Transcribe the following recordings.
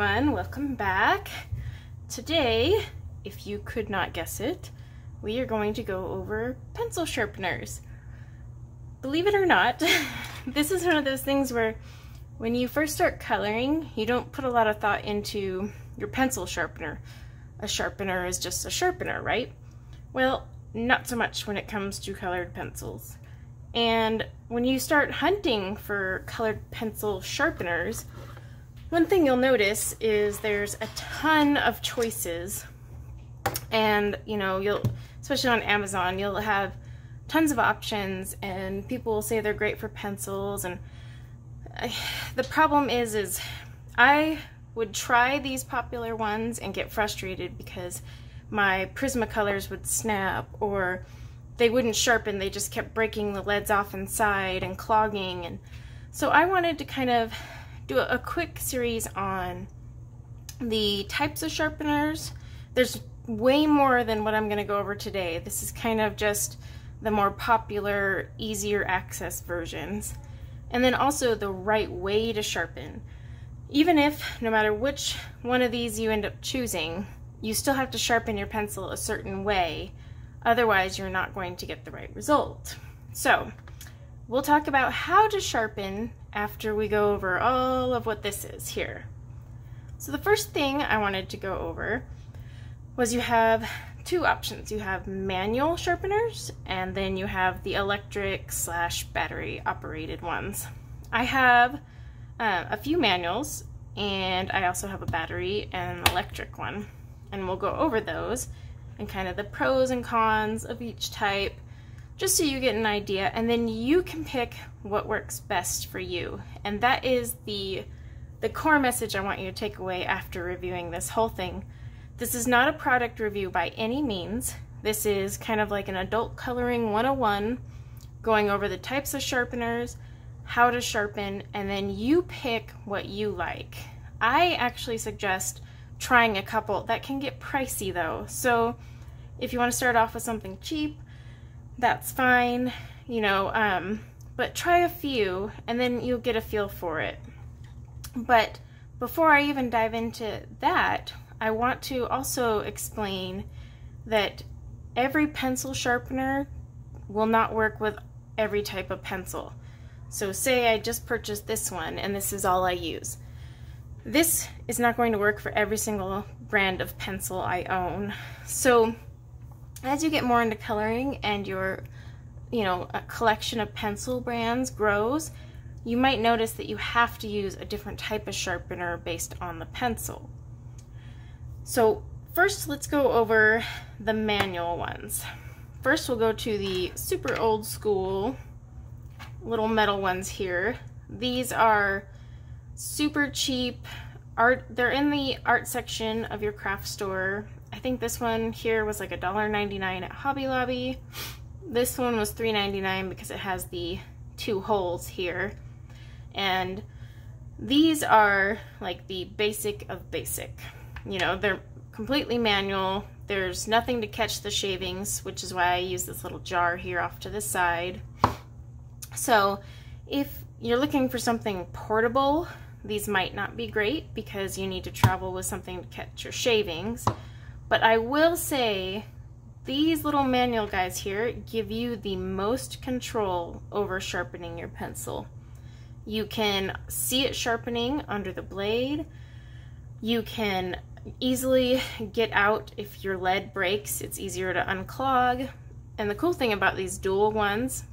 everyone, welcome back. Today, if you could not guess it, we are going to go over pencil sharpeners. Believe it or not, this is one of those things where when you first start coloring, you don't put a lot of thought into your pencil sharpener. A sharpener is just a sharpener, right? Well, not so much when it comes to colored pencils. And when you start hunting for colored pencil sharpeners, one thing you'll notice is there's a ton of choices, and you know, you'll, especially on Amazon, you'll have tons of options, and people will say they're great for pencils. And the problem is I would try these popular ones and get frustrated because my Prismacolors would snap, or they wouldn't sharpen, they just kept breaking the leads off inside and clogging. And so I wanted to kind of do a quick series on the types of sharpeners. There's way more than what I'm going to go over today. This is kind of just the more popular, easier access versions. And then also the right way to sharpen. Even if, no matter which one of these you end up choosing, you still have to sharpen your pencil a certain way. Otherwise, you're not going to get the right result. So we'll talk about how to sharpen after we go over all of what this is here. So the first thing I wanted to go over was you have two options. You have manual sharpeners, and then you have the electric / battery operated ones. I have a few manuals, and I also have a battery and an electric one. And we'll go over those and kind of the pros and cons of each type, just so you get an idea, and then you can pick what works best for you. And that is the core message I want you to take away after reviewing this whole thing. This is not a product review by any means. This is kind of like an adult coloring 101, going over the types of sharpeners, how to sharpen, and then you pick what you like. I actually suggest trying a couple. That can get pricey though. So if you want to start off with something cheap, that's fine, you know, but try a few and then you'll get a feel for it. But before I even dive into that, I want to also explain that every pencil sharpener will not work with every type of pencil. So say I just purchased this one and this is all I use. This is not going to work for every single brand of pencil I own. So as you get more into coloring and your, you know, a collection of pencil brands grows, you might notice that you have to use a different type of sharpener based on the pencil. So first, let's go over the manual ones. First, we'll go to the super old school little metal ones here. These are super cheap art. They're in the art section of your craft store. I think this one here was like $1.99 at Hobby Lobby. This one was $3.99 because it has the two holes here. And these are like the basic of basic. You know, they're completely manual. There's nothing to catch the shavings, which is why I use this little jar here off to the side. So if you're looking for something portable, these might not be great because you need to travel with something to catch your shavings. But I will say these little manual guys here give you the most control over sharpening your pencil. You can see it sharpening under the blade. You can easily get out if your lead breaks. It's easier to unclog. And the cool thing about these dual ones,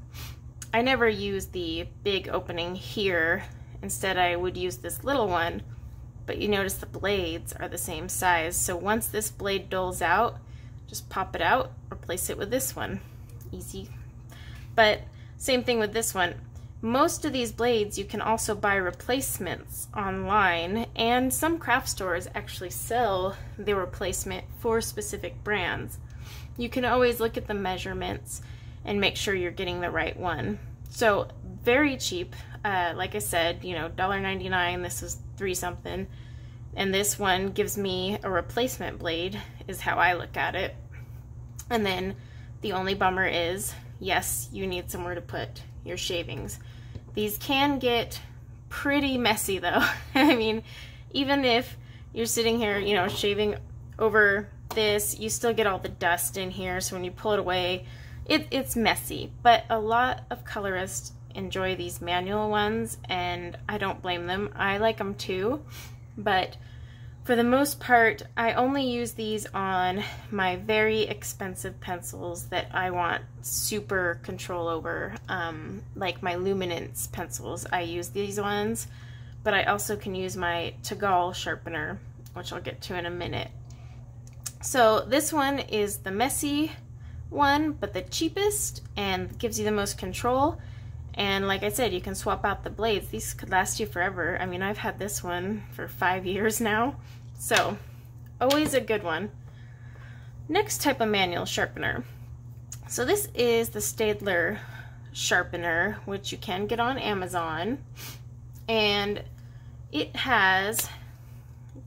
I never use the big opening here. Instead, I would use this little one. But you notice the blades are the same size. So once this blade dulls out, just pop it out, replace it with this one. Easy. But same thing with this one. Most of these blades you can also buy replacements online, and some craft stores actually sell the replacement for specific brands. You can always look at the measurements and make sure you're getting the right one. So very cheap. Like I said, you know, $1.99, this was $3 something, and this one gives me a replacement blade is how I look at it. And then the only bummer is, yes, you need somewhere to put your shavings. These can get pretty messy though. I mean, even if you're sitting here, you know, shaving over this, you still get all the dust in here, so when you pull it away, it's messy. But a lot of colorists enjoy these manual ones, and I don't blame them. I like them too, but for the most part, I only use these on my very expensive pencils that I want super control over, like my Luminance pencils. I use these ones, but I also can use my T'GAAL sharpener, which I'll get to in a minute. So this one is the messy one, but the cheapest and gives you the most control. And like I said, you can swap out the blades. These could last you forever. I mean, I've had this one for 5 years now. So, always a good one. Next type of manual sharpener. So this is the Staedtler sharpener, which you can get on Amazon. And it has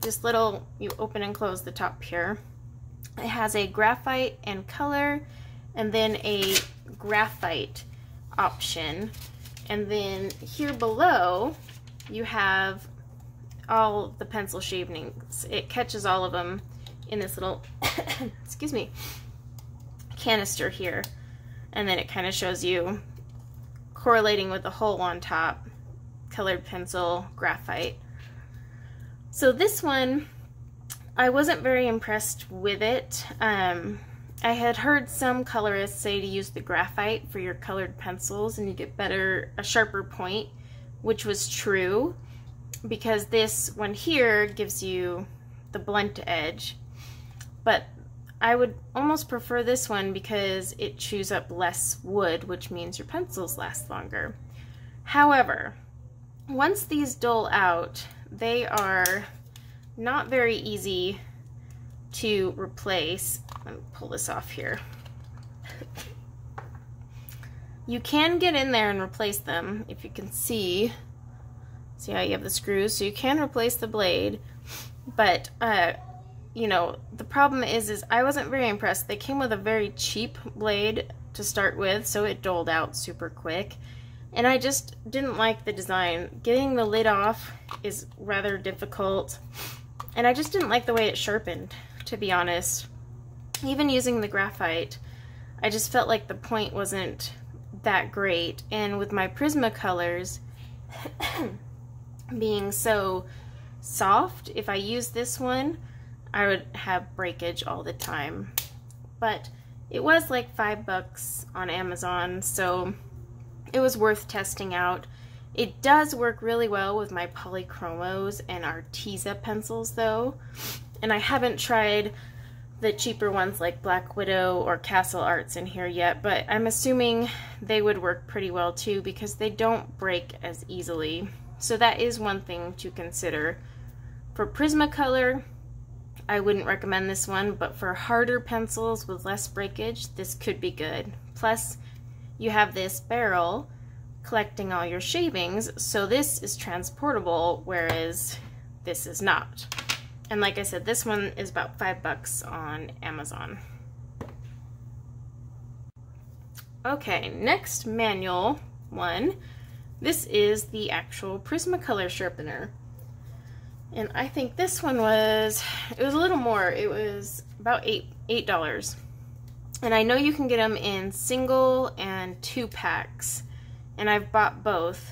this little, you open and close the top here. It has a graphite and color, and then a graphite option, and then here below you have all the pencil shavings. It catches all of them in this little excuse me, canister here, and then it kind of shows you correlating with the hole on top, colored pencil, graphite. So this one, I wasn't very impressed with it. I had heard some colorists say to use the graphite for your colored pencils and you get a sharper point, which was true, because this one here gives you the blunt edge. But I would almost prefer this one because it chews up less wood, which means your pencils last longer. However, once these dull out, they are not very easy to replace. Let me pull this off here. You can get in there and replace them. If you can see how you have the screws, so you can replace the blade. But you know, the problem is I wasn't very impressed. They came with a very cheap blade to start with, so it doled out super quick, and I just didn't like the design. Getting the lid off is rather difficult, and I just didn't like the way it sharpened, to be honest. Even using the graphite, I just felt like the point wasn't that great. And with my Prismacolors being so soft, if I used this one, I would have breakage all the time. But it was like $5 on Amazon, so it was worth testing out. It does work really well with my Polychromos and Arteza pencils, though. And I haven't tried the cheaper ones like Black Widow or Castle Arts in here yet, but I'm assuming they would work pretty well too, because they don't break as easily. So that is one thing to consider. For Prismacolor, I wouldn't recommend this one, but for harder pencils with less breakage, this could be good. Plus, you have this barrel collecting all your shavings, so this is transportable, whereas this is not. And like I said, this one is about $5 on Amazon. Okay, next manual one. This is the actual Prismacolor sharpener. And I think this one was, it was a little more. It was about $8. And I know you can get them in single and two packs. And I've bought both.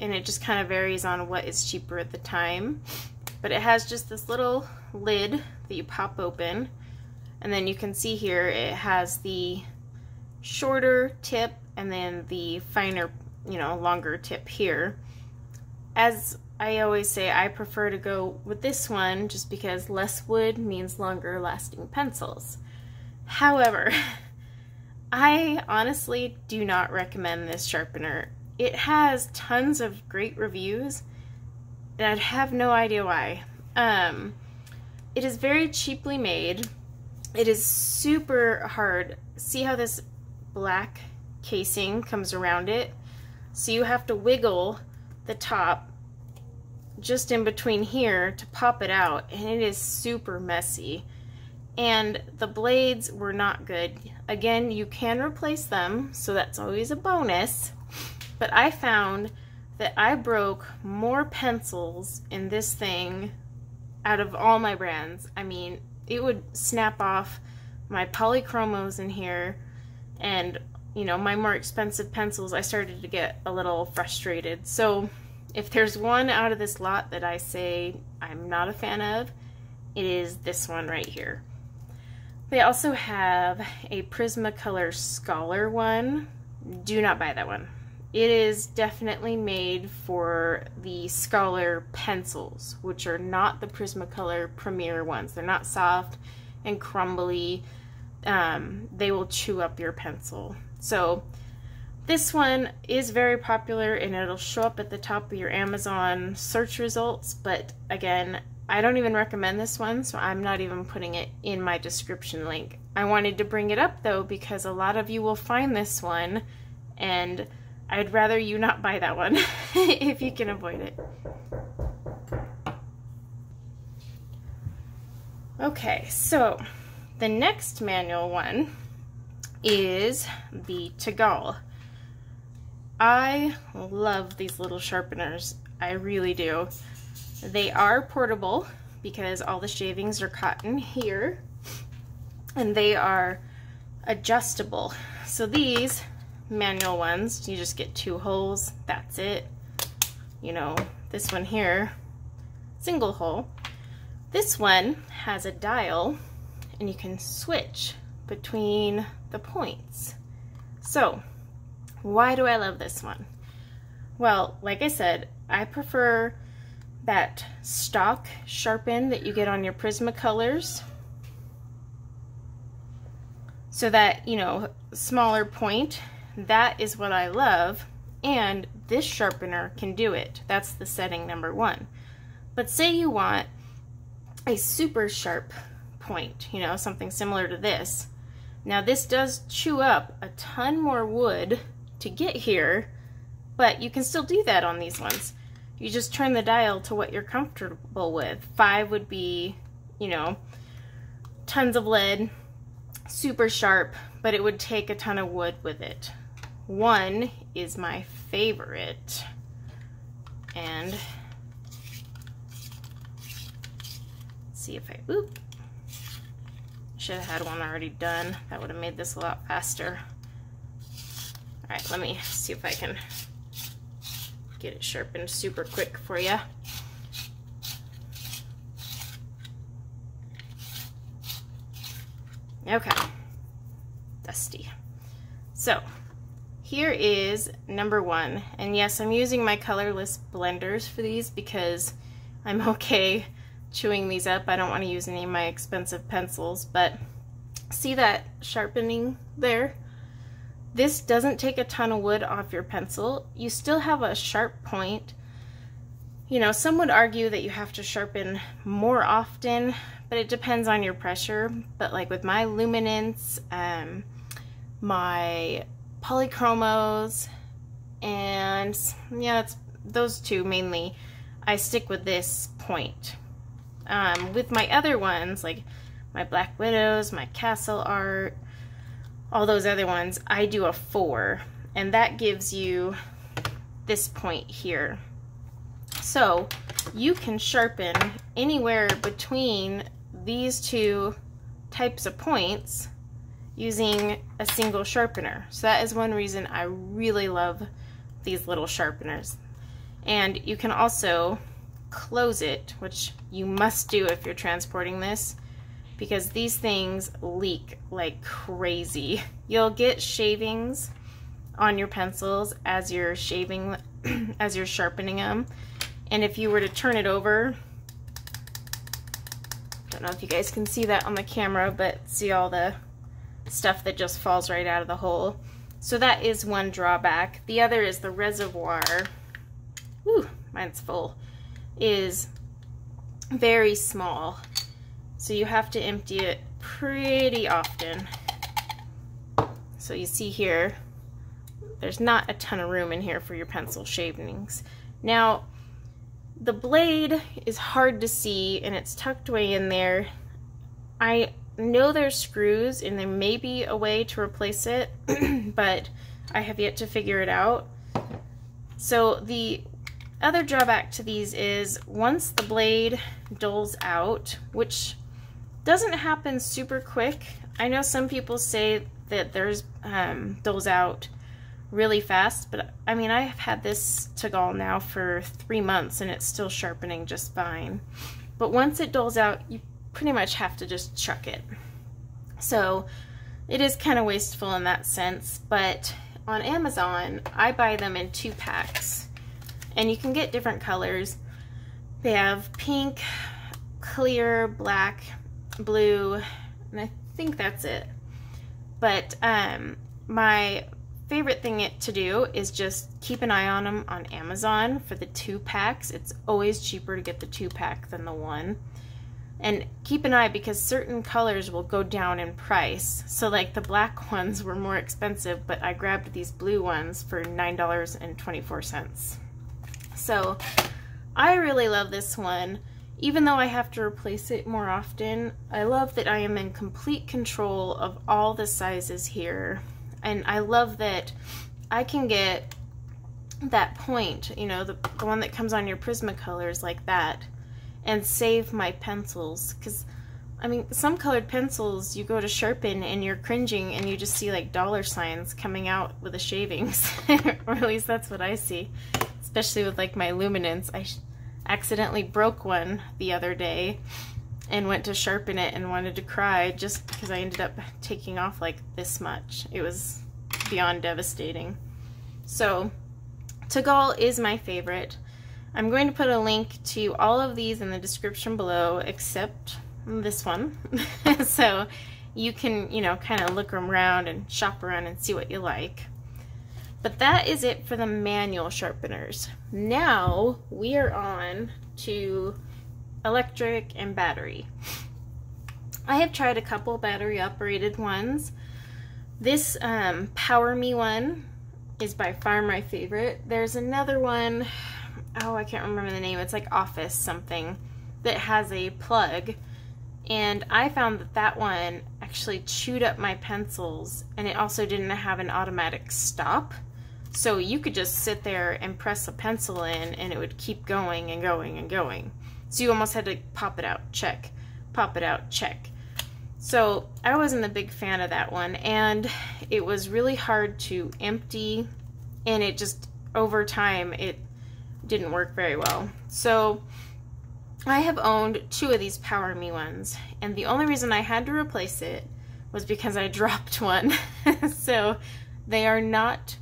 And it just kind of varies on what is cheaper at the time. But it has just this little lid that you pop open, and then you can see here it has the shorter tip and then the finer, you know, longer tip here. As I always say, I prefer to go with this one just because less wood means longer lasting pencils. However, I honestly do not recommend this sharpener. It has tons of great reviews, and I'd have no idea why. It is very cheaply made. It is super hard. See how this black casing comes around it? So you have to wiggle the top just in between here to pop it out, and it is super messy. And the blades were not good. Again, you can replace them, so that's always a bonus. But I found that I broke more pencils in this thing out of all my brands. I mean, it would snap off my Polychromos in here, and, you know, my more expensive pencils. I started to get a little frustrated. So if there's one out of this lot that I say I'm not a fan of, it is this one right here. They also have a Prismacolor Scholar one. Do not buy that one. It is definitely made for the Scholar pencils, which are not the Prismacolor Premier ones. They're not soft and crumbly. They will chew up your pencil. So this one is very popular, and it'll show up at the top of your Amazon search results. But again, I don't even recommend this one, so I'm not even putting it in my description link. I wanted to bring it up though, because a lot of you will find this one, and I'd rather you not buy that one if you can avoid it. Okay, so the next manual one is the T'GAAL. I love these little sharpeners. I really do. They are portable because all the shavings are caught in here, and they are adjustable. So these manual ones, you just get two holes, that's it. You know, this one here, single hole. This one has a dial, and you can switch between the points. So why do I love this one? Well, like I said, I prefer that stock sharpen that you get on your Prismacolors, so that, you know, smaller point. That is what I love, and this sharpener can do it. That's the setting number one. But say you want a super sharp point, you know, something similar to this. Now this does chew up a ton more wood to get here, but you can still do that on these ones. You just turn the dial to what you're comfortable with. 5 would be, you know, tons of lead, super sharp, but it would take a ton of wood with it. 1 is my favorite, and let's see if I, oop, should have had one already done. That would have made this a lot faster. All right, let me see if I can get it sharpened super quick for you. Okay, dusty. So here is number one, and yes, I'm using my colorless blenders for these because I'm okay chewing these up. I don't want to use any of my expensive pencils, but see that sharpening there? This doesn't take a ton of wood off your pencil. You still have a sharp point. You know, some would argue that you have to sharpen more often, but it depends on your pressure. But like with my Luminance, my Polychromos, and yeah, it's those two mainly, I stick with this point. With my other ones, like my Black Widows, my Castle Art, all those other ones, I do a 4, and that gives you this point here. So you can sharpen anywhere between these two types of points using a single sharpener. So that is one reason I really love these little sharpeners. And you can also close it, which you must do if you're transporting this, because these things leak like crazy. You'll get shavings on your pencils as you're shaving, as you're sharpening them. And if you were to turn it over, don't know if you guys can see that on the camera, but see all the stuff that just falls right out of the hole. So that is one drawback. The other is the reservoir. Ooh, mine's full. Is very small. So you have to empty it pretty often. So you see here, there's not a ton of room in here for your pencil shavings. Now, the blade is hard to see, and it's tucked away in there. I know there's screws, and there may be a way to replace it, but I have yet to figure it out. So the Other drawback to these is once the blade dulls out, which doesn't happen super quick. I know some people say that theirs dulls out really fast, but I mean, I have had this T'GAAL now for 3 months and it's still sharpening just fine. But once it dulls out, you pretty much have to just chuck it. So it is kind of wasteful in that sense, but on Amazon, I buy them in 2 packs. And you can get different colors. They have pink, clear, black, blue, and I think that's it. But my favorite thing to do is just keep an eye on them on Amazon for the 2 packs. It's always cheaper to get the 2-pack than the one. And keep an eye because certain colors will go down in price. So like the black ones were more expensive, but I grabbed these blue ones for $9.24. So I really love this one. Even though I have to replace it more often, I love that I am in complete control of all the sizes here. And I love that I can get that point, you know, the one that comes on your Prismacolors like that, and save my pencils. Because, I mean, some colored pencils you go to sharpen and you're cringing and you just see like $ signs coming out with the shavings, or at least that's what I see. Especially with like my Luminance, I accidentally broke one the other day and went to sharpen it and wanted to cry just because I ended up taking off like this much. It was beyond devastating. So T'GAAL is my favorite. I'm going to put a link to all of these in the description below except this one. So you can, you know, kind of look around and shop around and see what you like. But that is it for the manual sharpeners. Now we are on to electric and battery. I have tried a couple battery operated ones. This PowerMe one is by far my favorite. There's another one, oh, I can't remember the name, it's like Office something, that has a plug. And I found that that one actually chewed up my pencils, and it also didn't have an automatic stop. So you could just sit there and press a pencil in and it would keep going and going and going. So you almost had to pop it out, check, pop it out, check. So I wasn't a big fan of that one, and it was really hard to empty, and it just, over time, it didn't work very well. So I have owned 2 of these PowerMe ones, and the only reason I had to replace it was because I dropped one. So they are not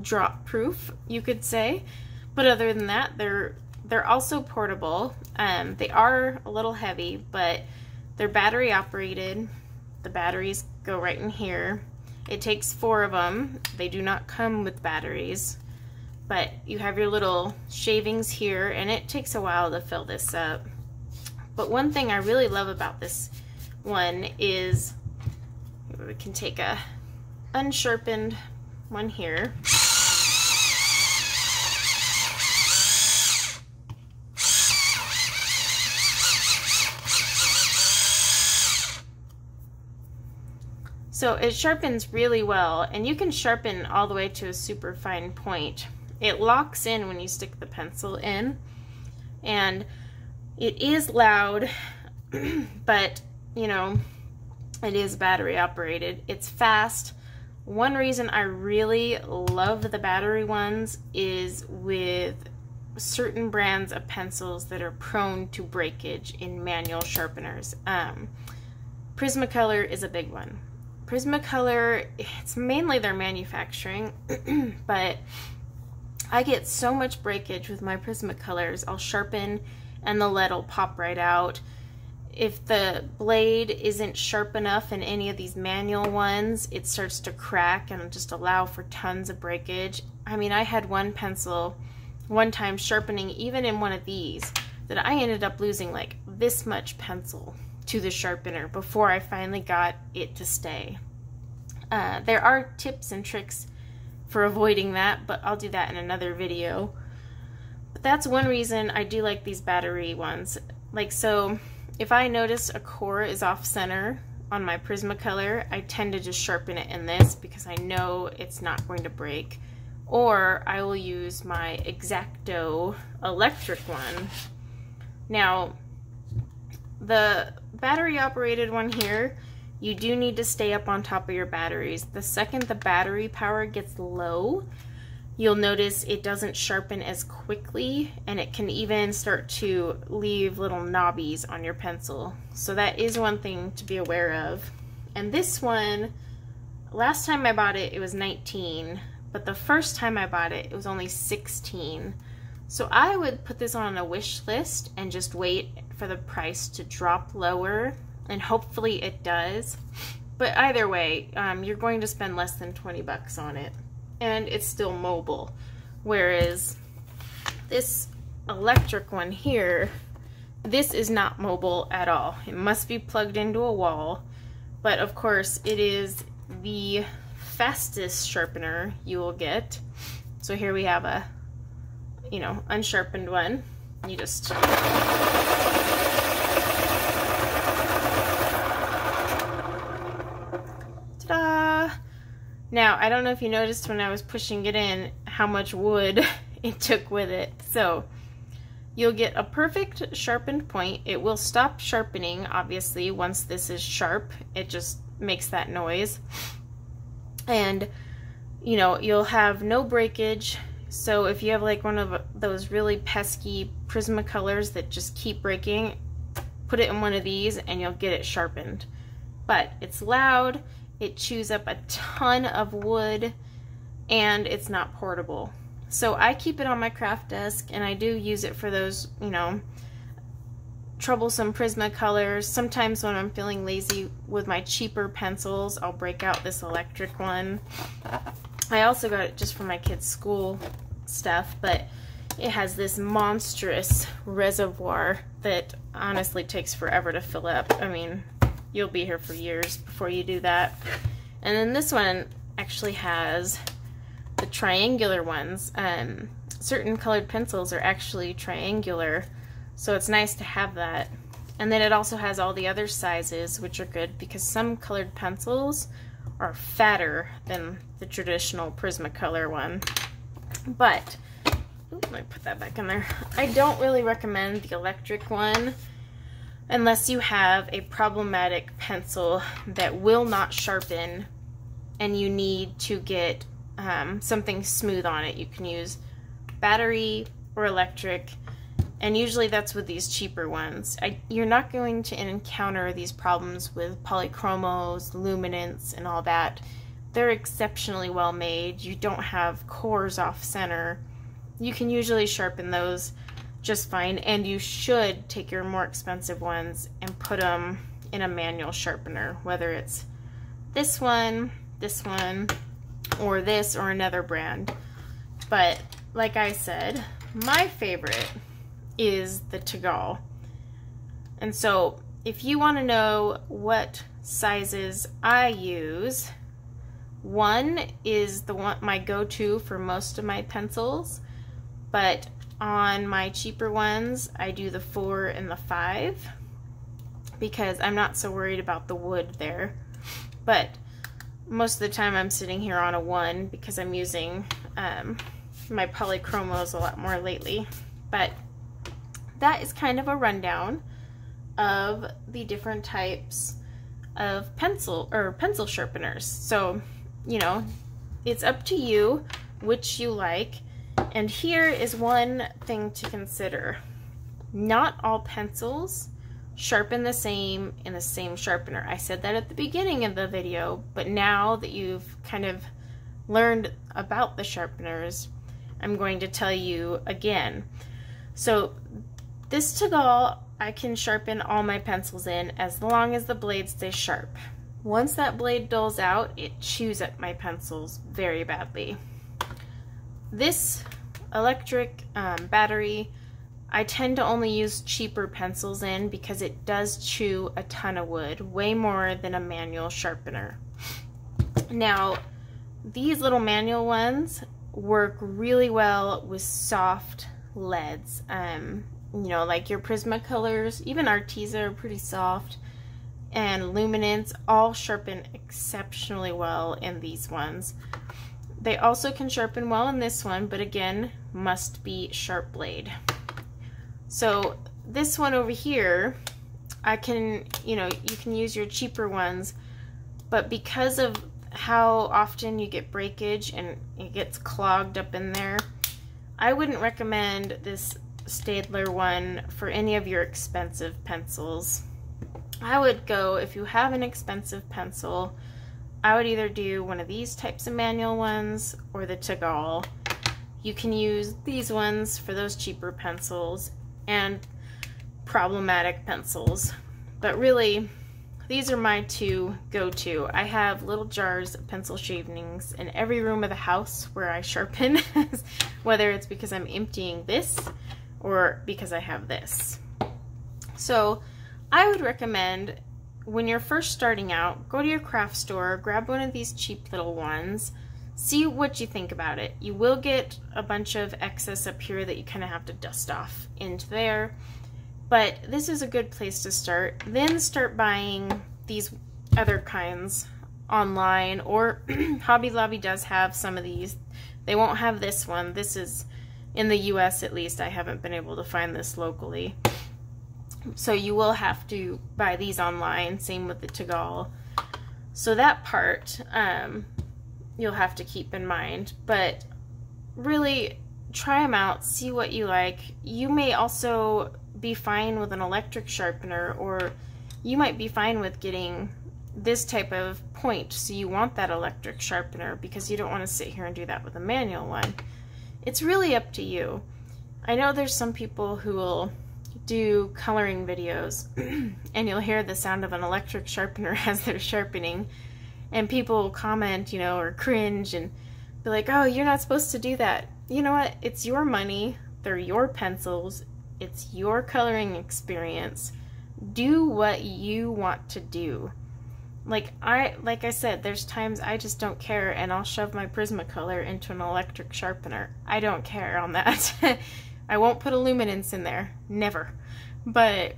drop proof, you could say, but other than that, they're also portable. They are a little heavy, but they're battery operated. The batteries go right in here. It takes 4 of them. They do not come with batteries, but you have your little shavings here, and it takes a while to fill this up. But one thing I really love about this one is we can take a unsharpened one here. So it sharpens really well, and you can sharpen all the way to a super fine point. It locks in when you stick the pencil in, and it is loud, but you know, it is battery operated. It's fast. One reason I really love the battery ones is with certain brands of pencils that are prone to breakage in manual sharpeners. Prismacolor is a big one. Prismacolor, it's mainly their manufacturing, but I get so much breakage with my Prismacolors. I'll sharpen and the lead will pop right out. If the blade isn't sharp enough in any of these manual ones, it starts to crack and just allow for tons of breakage. I mean, I had one pencil one time sharpening even in one of these that I ended up losing like this much pencil to the sharpener before I finally got it to stay. There are tips and tricks for avoiding that, but I'll do that in another video. But that's one reason I do like these battery ones. Like, so if I notice a core is off center on my Prismacolor, I tend to just sharpen it in this because I know it's not going to break. or I will use my X-Acto electric one. Now, the battery operated one here, you do need to stay up on top of your batteries. The second the battery power gets low, you'll notice it doesn't sharpen as quickly, and it can even start to leave little knobbies on your pencil. So that is one thing to be aware of. And this one, last time I bought it, it was 19, but the first time I bought it, it was only 16. So I would put this on a wish list and just wait for the price to drop lower, and hopefully it does. But either way, you're going to spend less than 20 bucks on it. And it's still mobile, whereas this electric one here, this is not mobile at all. It must be plugged into a wall, but of course it is the fastest sharpener you will get. So here we have a, you know, unsharpened one. You just Now, I don't know if you noticed when I was pushing it in how much wood it took with it. So you'll get a perfect sharpened point. It will stop sharpening, obviously, once this is sharp. It just makes that noise. And, you know, you'll have no breakage. So if you have like one of those really pesky Prismacolors that just keep breaking, put it in one of these and you'll get it sharpened. But it's loud. It chews up a ton of wood, and it's not portable. So I keep it on my craft desk, and I do use it for those, you know, troublesome Prismacolors. Sometimes when I'm feeling lazy with my cheaper pencils, I'll break out this electric one. I also got it just for my kids' school stuff, but it has this monstrous reservoir that honestly takes forever to fill up. I mean, you'll be here for years before you do that. And then this one actually has the triangular ones. Certain colored pencils are actually triangular, so it's nice to have that. And then it also has all the other sizes, which are good because some colored pencils are fatter than the traditional Prismacolor one. But, oops, let me put that back in there. I don't really recommend the electric one unless you have a problematic pencil that will not sharpen and you need to get something smooth on it. You can use battery or electric, and usually that's with these cheaper ones. You're not going to encounter these problems with Polychromos, Luminance, and all that. They're exceptionally well made. You don't have cores off center. You can usually sharpen those just fine, and you should take your more expensive ones and put them in a manual sharpener, whether it's this one, or this, or another brand. But like I said, my favorite is the T'GAAL. And so if you want to know what sizes I use, one is the one my go-to for most of my pencils, but on my cheaper ones, I do the 4 and the 5 because I'm not so worried about the wood there. But most of the time I'm sitting here on a 1 because I'm using my Polychromos a lot more lately. But that is kind of a rundown of the different types of pencil sharpeners. So, you know, it's up to you which you like. And here is one thing to consider. Not all pencils sharpen the same in the same sharpener. I said that at the beginning of the video, but now that you've kind of learned about the sharpeners, I'm going to tell you again. So this T'GAAL, I can sharpen all my pencils in as long as the blades stay sharp. Once that blade dulls out, it chews up my pencils very badly. This electric battery, I tend to only use cheaper pencils in because it does chew a ton of wood, way more than a manual sharpener. Now, these little manual ones work really well with soft leads. You know, like your Prismacolors, even Arteza are pretty soft, and Luminance all sharpen exceptionally well in these ones. They also can sharpen well in this one, but again, must be sharp blade. So this one over here, I can, you know, you can use your cheaper ones, but because of how often you get breakage and it gets clogged up in there, I wouldn't recommend this Staedtler one for any of your expensive pencils. I would go, if you have an expensive pencil, I would either do one of these types of manual ones or the T'GAAL. You can use these ones for those cheaper pencils and problematic pencils, but really these are my two go-to. I have little jars of pencil shavings in every room of the house where I sharpen, whether it's because I'm emptying this or because I have this. So I would recommend, when you're first starting out, go to your craft store, grab one of these cheap little ones, see what you think about it. You will get a bunch of excess up here that you kind of have to dust off into there, but this is a good place to start. Then start buying these other kinds online, or Hobby Lobby does have some of these. They won't have this one. This is in the US, at least. I haven't been able to find this locally. So you will have to buy these online, same with the T'GAAL. So that part you'll have to keep in mind, but really try them out, see what you like. You may also be fine with an electric sharpener, or you might be fine with getting this type of point, so you want that electric sharpener because you don't want to sit here and do that with a manual one. It's really up to you. I know there's some people who will do coloring videos and you'll hear the sound of an electric sharpener as they're sharpening, and people will comment, you know, or cringe and be like, oh, you're not supposed to do that. You know what, it's your money, they're your pencils, it's your coloring experience. Do what you want to do. Like I said, there's times I just don't care and I'll shove my Prismacolor into an electric sharpener. I don't care on that. I won't put a luminance in there, never. But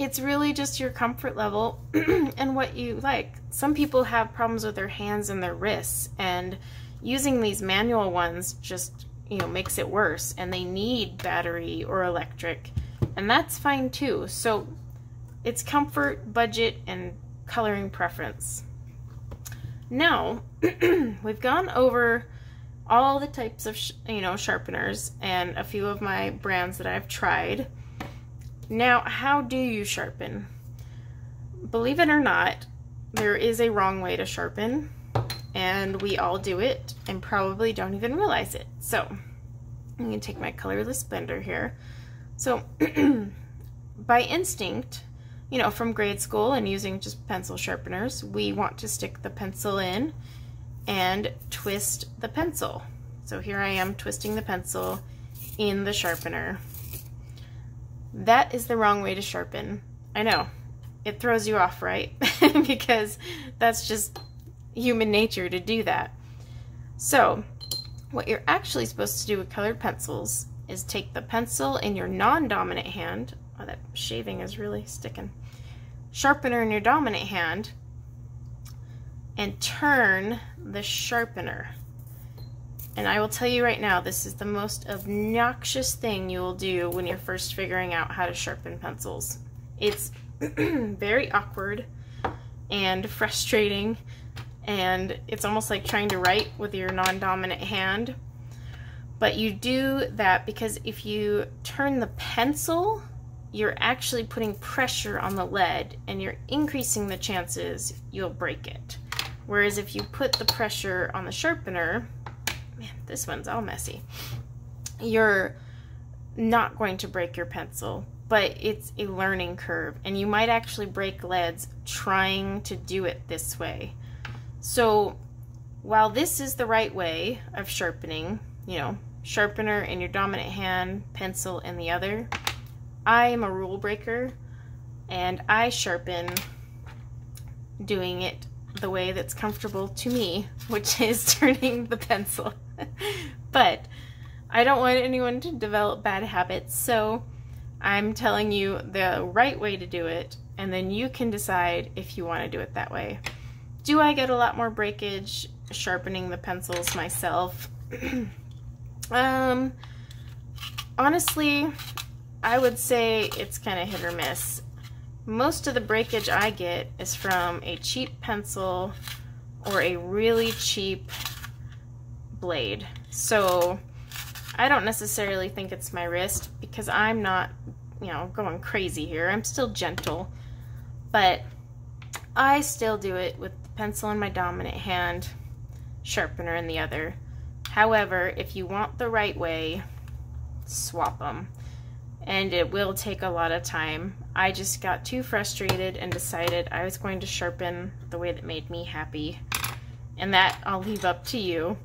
it's really just your comfort level and what you like. Some people have problems with their hands and their wrists, and using these manual ones just, you know, makes it worse, and they need battery or electric, and that's fine too. So it's comfort, budget, and coloring preference. Now we've gone over all the types of sharpeners and a few of my brands that I've tried. Now, how do you sharpen? Believe it or not, there is a wrong way to sharpen, and we all do it and probably don't even realize it. So I'm going to take my colorless blender here. So by instinct, you know, from grade school and using just pencil sharpeners, we want to stick the pencil in and twist the pencil. So here I am twisting the pencil in the sharpener. That is the wrong way to sharpen. I know, it throws you off, right? Because that's just human nature to do that. So what you're actually supposed to do with colored pencils is take the pencil in your non-dominant hand. Oh, that shaving is really sticking. Sharpener in your dominant hand, and turn the sharpener. And I will tell you right now, this is the most obnoxious thing you will do when you're first figuring out how to sharpen pencils. It's very awkward and frustrating, and it's almost like trying to write with your non-dominant hand. But you do that because if you turn the pencil, you're actually putting pressure on the lead, and you're increasing the chances you'll break it. Whereas if you put the pressure on the sharpener, man, this one's all messy, you're not going to break your pencil, but it's a learning curve, and you might actually break leads trying to do it this way. So while this is the right way of sharpening, you know, sharpener in your dominant hand, pencil in the other, I am a rule breaker, and I sharpen doing it the way that's comfortable to me, which is turning the pencil. But I don't want anyone to develop bad habits, so I'm telling you the right way to do it, and then you can decide if you want to do it that way. Do I get a lot more breakage sharpening the pencils myself. Honestly, I would say it's kind of hit or miss. Most of the breakage I get is from a cheap pencil or a really cheap blade. So I don't necessarily think it's my wrist, because I'm not, you know, going crazy here. I'm still gentle, but I still do it with the pencil in my dominant hand, sharpener in the other. However, if you want the right way, swap them, and it will take a lot of time. I just got too frustrated and decided I was going to sharpen the way that made me happy, and that I'll leave up to you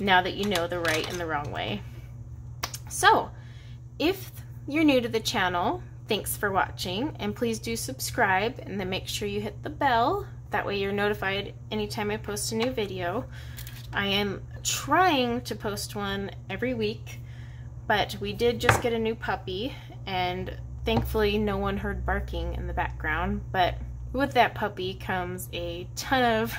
now that you know the right and the wrong way. So if you're new to the channel, thanks for watching, and please do subscribe, and then make sure you hit the bell. That way you're notified anytime I post a new video. I am trying to post one every week, but we did just get a new puppy, and thankfully no one heard barking in the background. But with that puppy comes a ton of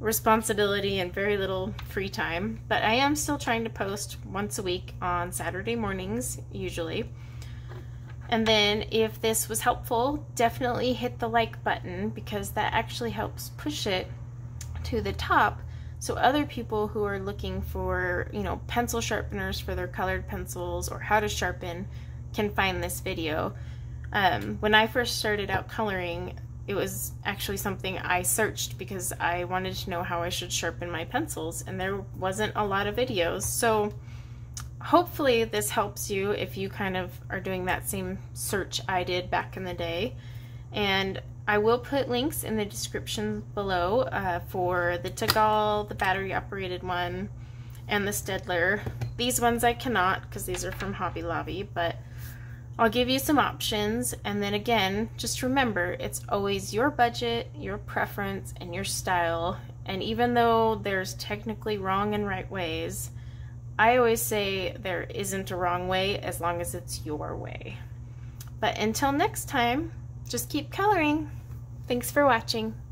responsibility and very little free time. But I am still trying to post once a week on Saturday mornings, usually. And then if this was helpful, definitely hit the like button, because that actually helps push it to the top. So other people who are looking for, you know, pencil sharpeners for their colored pencils or how to sharpen can find this video. When I first started out coloring, it was actually something I searched because I wanted to know how I should sharpen my pencils, and there wasn't a lot of videos. So hopefully this helps you if you kind of are doing that same search I did back in the day. And I will put links in the description below for the T'GAAL, the battery operated one, and the Staedtler. These ones I cannot, because these are from Hobby Lobby, but I'll give you some options. And then again, just remember, it's always your budget, your preference, and your style. And even though there's technically wrong and right ways, I always say there isn't a wrong way as long as it's your way. But until next time, just keep coloring. Thanks for watching.